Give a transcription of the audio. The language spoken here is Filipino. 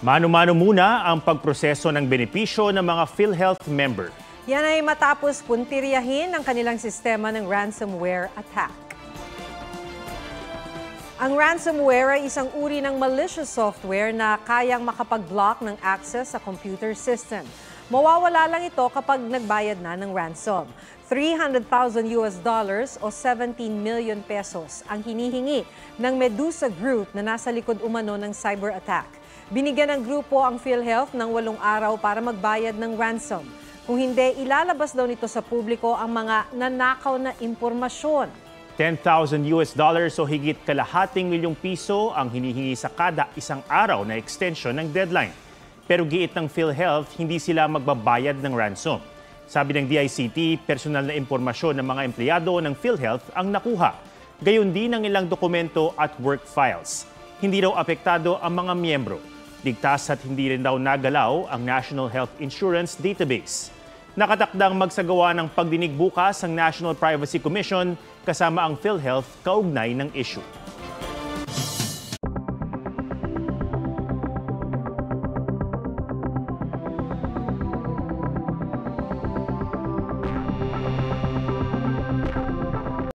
Mano-mano muna ang pagproseso ng benepisyo ng mga PhilHealth member. Yan ay matapos puntiryahin ang kanilang sistema ng ransomware attack. Ang ransomware ay isang uri ng malicious software na kayang makapag-block ng access sa computer system. Mawawala lang ito kapag nagbayad na ng ransom. $300,000 o 17 million pesos ang hinihingi ng Medusa Group na nasa likod umano ng cyber attack. Binigyan ng grupo ang PhilHealth ng 8 araw para magbayad ng ransom. Kung hindi, ilalabas daw nito sa publiko ang mga nanakaw na impormasyon. $10,000 o higit ₱500,000 ang hinihingi sa kada isang araw na extension ng deadline. Pero giit ng PhilHealth, hindi sila magbabayad ng ransom. Sabi ng DICT, personal na impormasyon ng mga empleyado ng PhilHealth ang nakuha. Gayon din ang ilang dokumento at work files. Hindi daw apektado ang mga miyembro. Ligtas at hindi rin daw nagalaw ang National Health Insurance Database. Nakatakdang magsagawa ng pagdinig bukas ang National Privacy Commission kasama ang PhilHealth kaugnay ng issue.